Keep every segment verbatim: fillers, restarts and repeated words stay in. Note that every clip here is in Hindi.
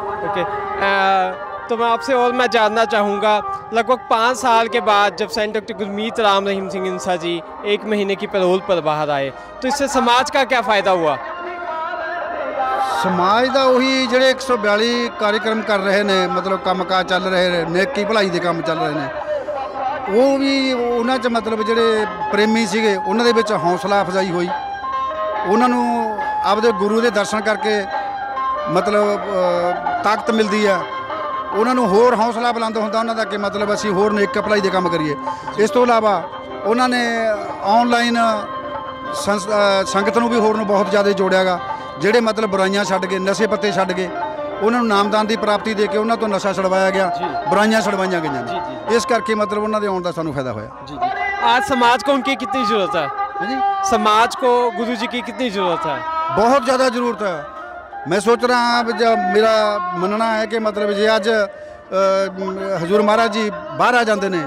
ओके, तो मैं आपसे और मैं जानना चाहूँगा, लगभग पाँच साल के बाद जब सैनिक डॉक्टर गुरमीत राम रहीम सिंह इंसा जी एक महीने की पैरोल पर बाहर आए तो इससे समाज का क्या फ़ायदा हुआ? समाज का वही जोड़े एक सौ बयाली कार्यक्रम कर रहे हैं, मतलब काम काज चल रहे हैं, नेकी भलाई के काम चल रहे हैं, वो भी उन्होंने मतलब जोड़े प्रेमी से उन्होंने हौसला अफजाई हुई, उन्होंने आपदे गुरु के दर्शन करके मतलब ताकत मिलती है, उन्होंने होर हौसला बुलंद होता उन्होंने कि मतलब असी होर नेक भलाई के काम करिए। इस तो इलावा उन्होंने ऑनलाइन संस संगत भी होर नूं बहुत ज़्यादा जोड़ियागा, जोड़े मतलब बुराइयां छड्ड के नशे पत्ते छड्ड के उन्होंने नामदान की प्राप्ति दे के उन्होंने तो नशा छड़वाया गया, बुराइयां छड़वाइया गई, इस करके मतलब उन्होंने आने का सानू फायदा होया। आज समाज को उनकी कितनी जरूरत है जी? समाज को गुरु जी की कितनी जरूरत है? बहुत ज़्यादा जरूरत है। मैं सोच रहा हूँ, जब मेरा मनना है कि मतलब जे अज हजूर महाराज जी बाहर आ जाते हैं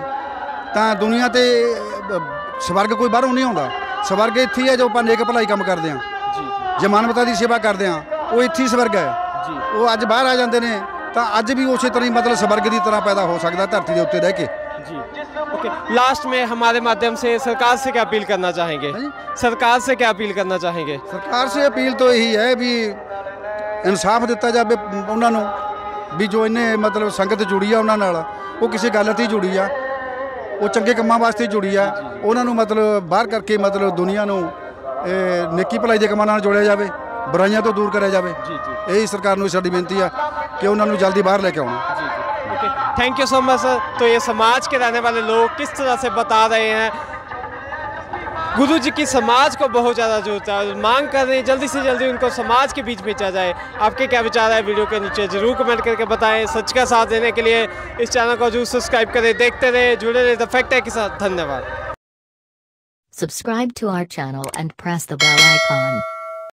तो दुनिया से स्वर्ग कोई बाहरों नहीं आता, स्वर्ग इत्थे है जो आप नेक भलाई काम करते हैं, जो मानवता की सेवा करते हैं वो इत्थे स्वर्ग है। वो अज बाहर आ जाते हैं तो अज भी उस तरह मतलब स्वर्ग की तरह पैदा हो सकता धरती के उत्ते रह के जी। ओके, लास्ट में हमारे माध्यम से सरकार से क्या अपील करना चाहेंगे? सरकार से क्या अपील करना चाहेंगे? सरकार से अपील तो यही है भी इंसाफ दिता जाए उन्होंने, भी जो इन्हें मतलब संगत जुड़ी है उन्होंने वो किसी गल से जुड़ी है, वो चंगे कामों वास्ते जुड़ी है, उन्होंने मतलब बाहर करके मतलब दुनिया को नेकी भलाई के कामों जोड़िया जाए, बुराइयां तो दूर कराया जाए। यही सरकार को साडी बेनती है कि उन्होंने जल्दी बाहर लेके आना। Thank you so much sir. तो ये समाज के रहने वाले लोग किस तरह से बता रहे हैं गुरु जी की समाज को बहुत ज़्यादा जरूरत है, मांग कर रहे हैं जल्दी से जल्दी उनको समाज के बीच भेजा जाए। आपके क्या विचार है वीडियो के नीचे ज़रूर कमेंट करके बताएं। सच का साथ देने के लिए इस चैनल को जरूर सब्सक्राइब करें। देखते रहे, जुड़े रहे द फैक्ट है के साथ। धन्यवाद। Subscribe to our channel and press the bell icon.